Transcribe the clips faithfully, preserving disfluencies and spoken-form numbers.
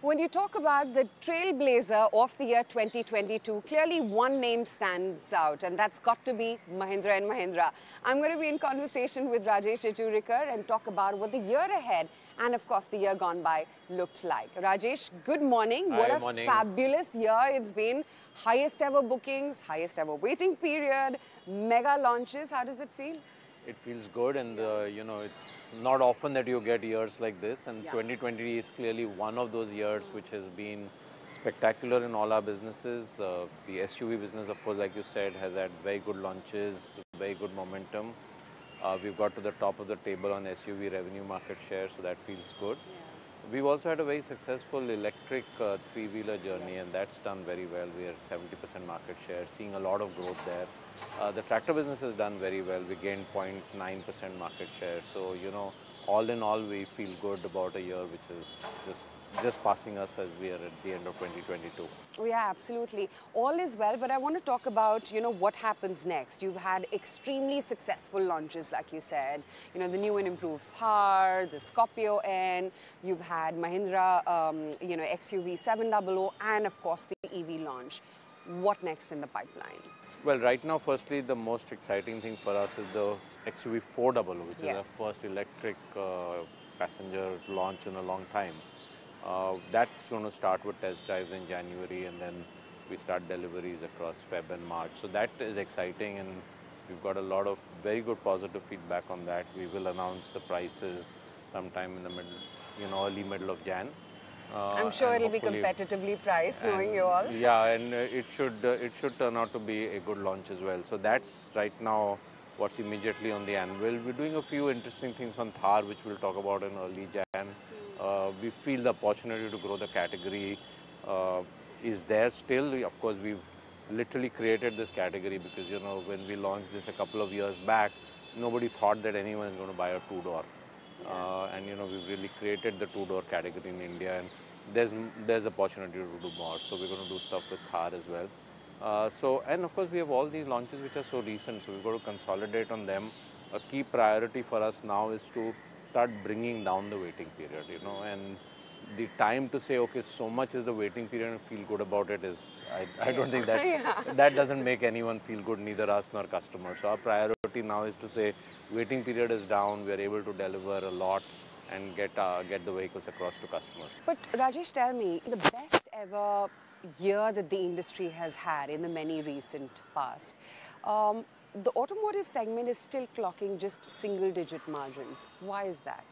When you talk about the trailblazer of the year twenty twenty-two, clearly one name stands out, and that's got to be Mahindra and Mahindra. I'm going to be in conversation with Rajesh Jejurikar and talk about what the year ahead and, of course, the year gone by looked like. Rajesh, good morning. Hi, what a morning. Fabulous year it's been. Highest ever bookings, highest ever waiting period, mega launches. How does it feel? It feels good, and uh, you know, it's not often that you get years like this, and yeah. twenty twenty is clearly one of those years which has been spectacular in all our businesses. Uh, the S U V business, of course, like you said, has had very good launches, very good momentum. Uh, we've got to the top of the table on S U V revenue market share, so that feels good. Yeah. We've also had a very successful electric uh, three-wheeler journey, yes. and that's done very well. We are at seventy percent market share, seeing a lot of growth there. Uh, the tractor business has done very well. We gained zero point nine percent market share. So, you know, all in all, we feel good about a year which is just just passing us as we are at the end of twenty twenty-two. Oh yeah, absolutely. All is well, but I want to talk about, you know, what happens next. You've had extremely successful launches, like you said. You know, the new and improved T H A R, the Scorpio N, you've had Mahindra, um, you know, X U V seven hundred, and of course the E V launch. What next in the pipeline? Well, right now, firstly, the most exciting thing for us is the X U V four hundred, which yes. is our first electric uh, passenger launch in a long time. Uh, that's going to start with test drives in January, and then we start deliveries across Feb and March. So that is exciting, and we've got a lot of very good positive feedback on that. We will announce the prices sometime in the middle, you know, early middle of Jan. Uh, I'm sure it'll be competitively priced, knowing you all. Yeah, and it should uh, it should turn out to be a good launch as well. So that's right now what's immediately on the anvil. We're doing a few interesting things on T H A R, which we'll talk about in early Jan. Uh, we feel the opportunity to grow the category uh, is there still. We, of course, we've literally created this category because, you know, when we launched this a couple of years back, nobody thought that anyone is going to buy a two-door. Yeah. Uh, and, you know, we've really created the two-door category in India, and there's there's opportunity to do more. So we're going to do stuff with T H A R as well. Uh, so, and of course, we have all these launches which are so recent, so we've got to consolidate on them. A key priority for us now is to start bringing down the waiting period, you know, and the time to say, okay, so much is the waiting period and feel good about it is, I, I don't think that's, yeah. that doesn't make anyone feel good, neither us nor customers. So our priority now is to say, waiting period is down, we are able to deliver a lot and get, uh, get the vehicles across to customers. But Rajesh, tell me, the best ever year that the industry has had in the many recent past, um, the automotive segment is still clocking just single-digit margins. Why is that?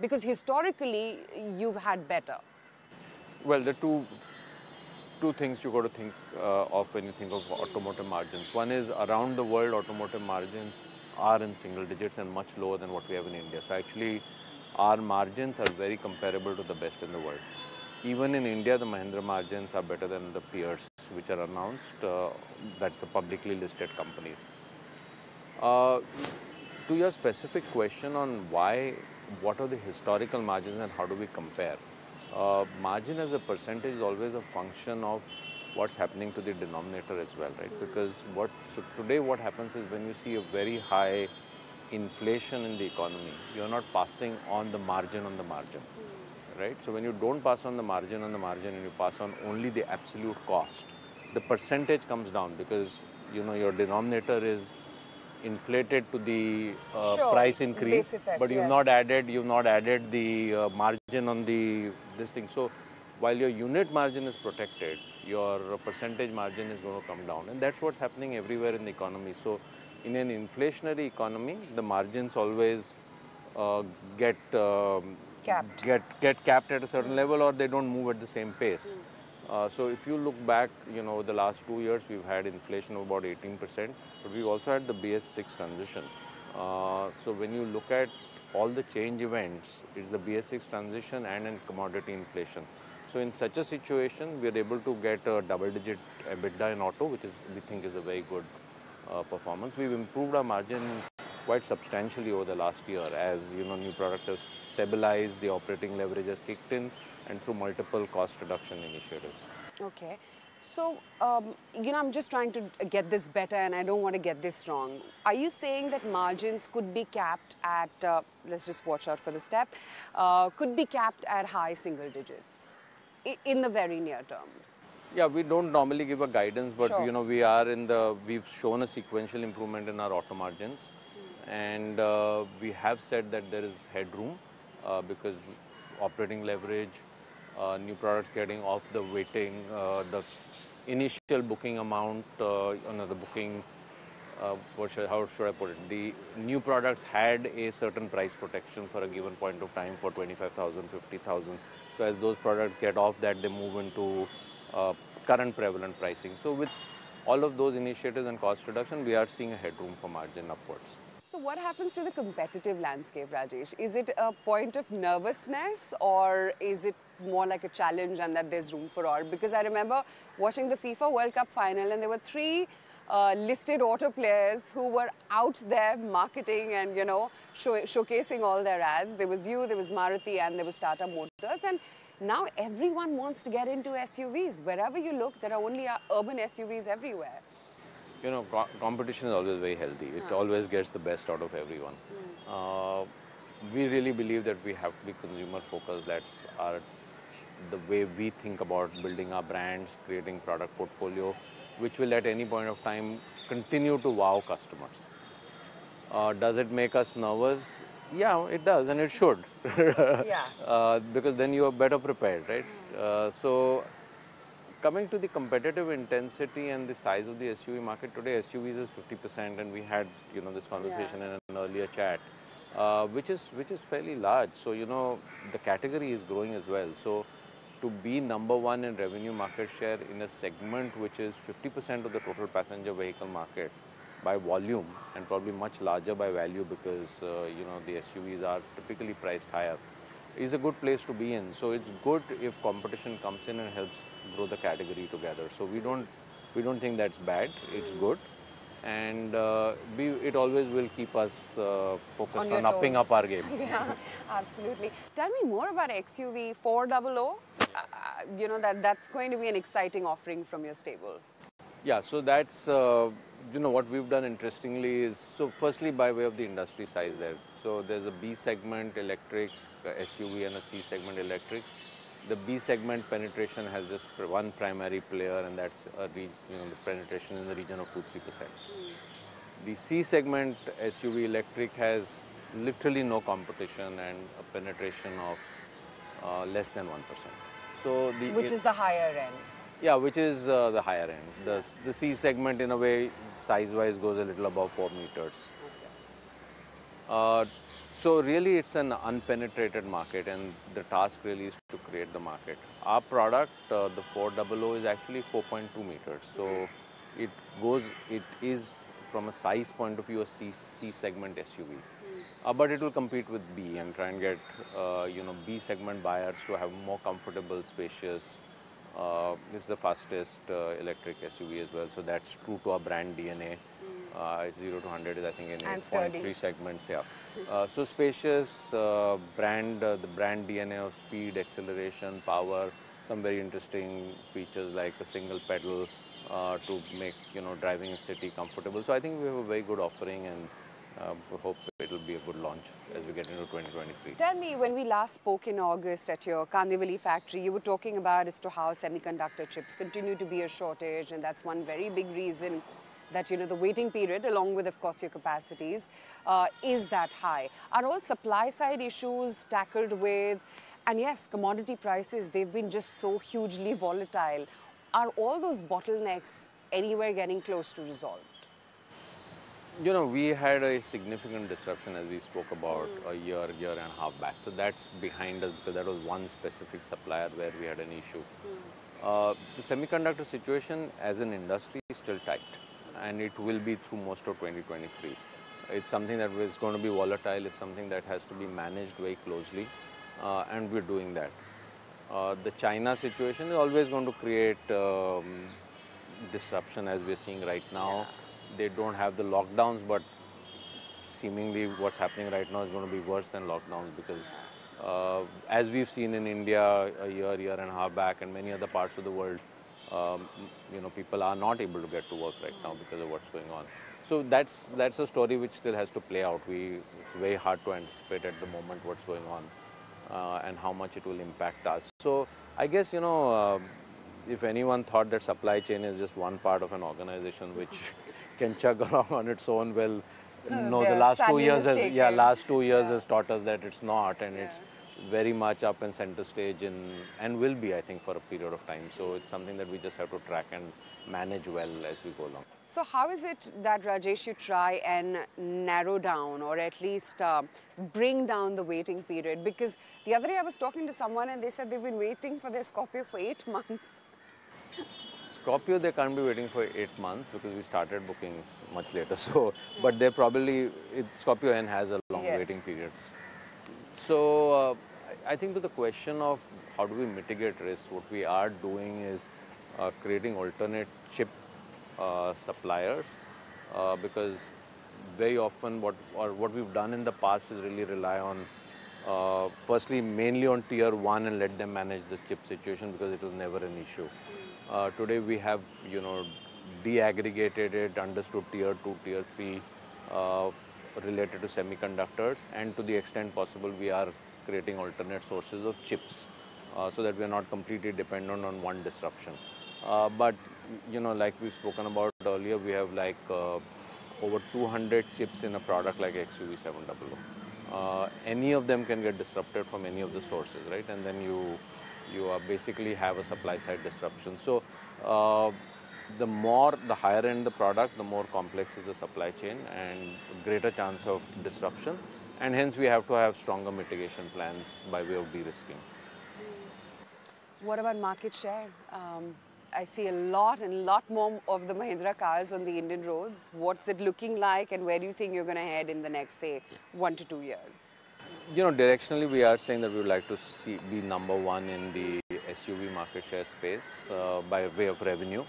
Because historically, you've had better. Well, the two, two things you've got to think uh, of when you think of automotive margins. One is around the world, automotive margins are in single digits and much lower than what we have in India. So actually, our margins are very comparable to the best in the world. Even in India, the Mahindra margins are better than the peers which are announced. Uh, that's the publicly listed companies. Uh, to your specific question on why, what are the historical margins and how do we compare? Uh, margin as a percentage is always a function of what's happening to the denominator as well, right? Because what so today what happens is when you see a very high inflation in the economy, you're not passing on the margin on the margin, right? So when you don't pass on the margin on the margin and you pass on only the absolute cost, the percentage comes down because, you know, your denominator is inflated to the uh, sure, price increase, effect, but you've yes. not added, you've not added the uh, margin on the this thing. So while your unit margin is protected, your percentage margin is going to come down, and that's what's happening everywhere in the economy. So in an inflationary economy, the margins always uh, get um, capped, get get capped at a certain mm. level, or they don't move at the same pace. Mm. Uh, so if you look back, you know, the last two years we've had inflation of about eighteen percent, but we've also had the B S six transition. Uh, so when you look at all the change events, it's the B S six transition and in commodity inflation. So in such a situation, we're able to get a double-digit EBITDA in auto, which is we think is a very good uh, performance. We've improved our margin quite substantially over the last year as, you know, new products have stabilized, the operating leverage has kicked in, and through multiple cost reduction initiatives. Okay. So, um, you know, I'm just trying to get this better and I don't want to get this wrong. Are you saying that margins could be capped at, uh, let's just watch out for the step, uh, could be capped at high single digits? in the very near term? Yeah, we don't normally give a guidance, but sure. you know, we are in the, we've shown a sequential improvement in our auto margins, mm. and uh, we have said that there is headroom uh, because operating leverage, uh, new products getting off the waiting, uh, the initial booking amount, uh, you know, the booking, uh, what should, how should I put it? The new products had a certain price protection for a given point of time for twenty-five thousand, fifty thousand. So as those products get off that, they move into Uh, current prevalent pricing. So with all of those initiatives and cost reduction, we are seeing a headroom for margin upwards. So what happens to the competitive landscape, Rajesh? Is it a point of nervousness, or is it more like a challenge and that there's room for all? Because I remember watching the FIFA World Cup final, and there were three uh, listed auto players who were out there marketing and, you know, show showcasing all their ads. There was you, there was Maruti, and there was Tata Motors. And now everyone wants to get into S U Vs. Wherever you look, there are only urban S U Vs everywhere. You know, co competition is always very healthy. It ah. always gets the best out of everyone. Mm. Uh, we really believe that we have to be consumer focused. That's our, the way we think about building our brands, creating product portfolio, which will at any point of time continue to wow customers. Uh, does it make us nervous? Yeah, it does, and it should. yeah. Uh, because then you are better prepared, right? Uh, so, coming to the competitive intensity and the size of the S U V market today, S U Vs is fifty percent, and we had, you know, this conversation yeah. in an earlier chat, uh, which is which is fairly large. So, you know, the category is growing as well. So, to be number one in revenue market share in a segment which is fifty percent of the total passenger vehicle market, by volume and probably much larger by value, because uh, you know, the S U Vs are typically priced higher, is a good place to be in. So it's good if competition comes in and helps grow the category together. So we don't we don't think that's bad. It's good, and uh, we, it always will keep us uh, focused on, on upping toes. up our game. Yeah, absolutely. Tell me more about X U V four hundred. Uh, you know, that that's going to be an exciting offering from your stable. Yeah, so that's, uh, you know, what we've done interestingly is, so firstly by way of the industry size there. So there's a B segment electric S U V and a C segment electric. The B segment penetration has just one primary player, and that's a re you know, the penetration in the region of two to three percent. The C segment S U V electric has literally no competition and a penetration of uh, less than one percent. So the Which is the higher end. Yeah, which is uh, the higher end. The, the C segment, in a way, size-wise, goes a little above four meters. Uh, so really, it's an unpenetrated market, and the task really is to create the market. Our product, uh, the four hundred, is actually four point two meters. So it goes, it is, from a size point of view, a C, C segment S U V. Uh, but it will compete with B and try and get, uh, you know, B segment buyers to have more comfortable, spacious. Uh, it's the fastest uh, electric S U V as well, so that's true to our brand D N A. Uh, it's zero to one hundred is, I think, in eight point three segments. Yeah. Uh, so spacious, uh, brand, uh, the brand D N A of speed, acceleration, power, some very interesting features like a single pedal uh, to make, you know, driving in city comfortable. So I think we have a very good offering, and Uh, we hope it will be a good launch as we get into twenty twenty-three. Tell me, when we last spoke in August at your Kandivali factory, you were talking about as to how semiconductor chips continue to be a shortage, and that's one very big reason that, you know, the waiting period, along with, of course, your capacities, uh, is that high. Are all supply-side issues tackled with? And yes, commodity prices, they've been just so hugely volatile. Are all those bottlenecks anywhere getting close to resolved? You know, we had a significant disruption, as we spoke about, a year, year and a half back. So that's behind us, because that was one specific supplier where we had an issue. Uh, the semiconductor situation as an industry is still tight, and it will be through most of twenty twenty-three. It's something that is going to be volatile. It's something that has to be managed very closely, uh, and we're doing that. Uh, the China situation is always going to create um, disruption, as we're seeing right now. Yeah. They don't have the lockdowns, but seemingly what's happening right now is going to be worse than lockdowns, because uh, as we've seen in India a year, year and a half back, and many other parts of the world, um, you know, people are not able to get to work right now because of what's going on. So that's that's a story which still has to play out. We, it's very hard to anticipate at the moment what's going on. uh, and how much it will impact us. So I guess, you know, uh, if anyone thought that supply chain is just one part of an organization which can chug along on its own, well, no, no the last two years has, yeah, last two years yeah. has taught us that it's not, and yeah. it's very much up and center stage in, and will be, I think, for a period of time. So it's something that we just have to track and manage well as we go along. So how is it that, Rajesh, you try and narrow down or at least uh, bring down the waiting period? Because the other day I was talking to someone and they said they've been waiting for their Scorpio for eight months. Scorpio, they can't be waiting for eight months because we started bookings much later. So, but they probably, it, Scorpio N has a long yes. waiting period. So, uh, I think to the question of how do we mitigate risk, what we are doing is uh, creating alternate chip uh, suppliers, uh, because very often what or what we've done in the past is really rely on uh, firstly mainly on tier one and let them manage the chip situation because it was never an issue. Uh, today we have, you know, deaggregated it, understood tier two, tier three uh, related to semiconductors, and to the extent possible we are creating alternate sources of chips uh, so that we are not completely dependent on one disruption. Uh, but, you know, like we've spoken about earlier, we have like uh, over two hundred chips in a product like X U V seven hundred. Uh, any of them can get disrupted from any of the sources, right? And then you, you are basically have a supply side disruption. So uh, the more, the higher end the product, the more complex is the supply chain and greater chance of disruption. And hence, we have to have stronger mitigation plans by way of de-risking. What about market share? Um, I see a lot and lot more of the Mahindra cars on the Indian roads. What's it looking like, and where do you think you're going to head in the next, say, one to two years? You know, directionally, we are saying that we would like to see, be number one in the S U V market share space uh, by way of revenue.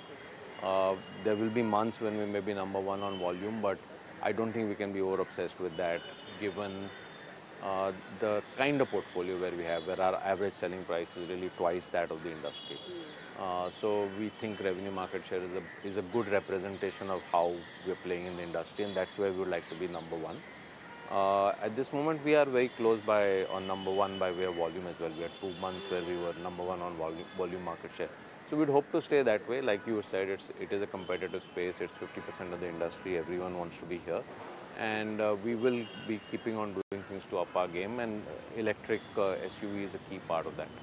Uh, there will be months when we may be number one on volume, but I don't think we can be over-obsessed with that, given uh, the kind of portfolio where we have, where our average selling price is really twice that of the industry. Uh, so we think revenue market share is a, is a good representation of how we're playing in the industry, and that's where we would like to be number one. Uh, at this moment, we are very close by on number one by way of volume as well. We had two months where we were number one on volume, volume market share. So we'd hope to stay that way. Like you said, it's, it is a competitive space. It's fifty percent of the industry. Everyone wants to be here. And uh, we will be keeping on doing things to up our game. And electric uh, S U V is a key part of that.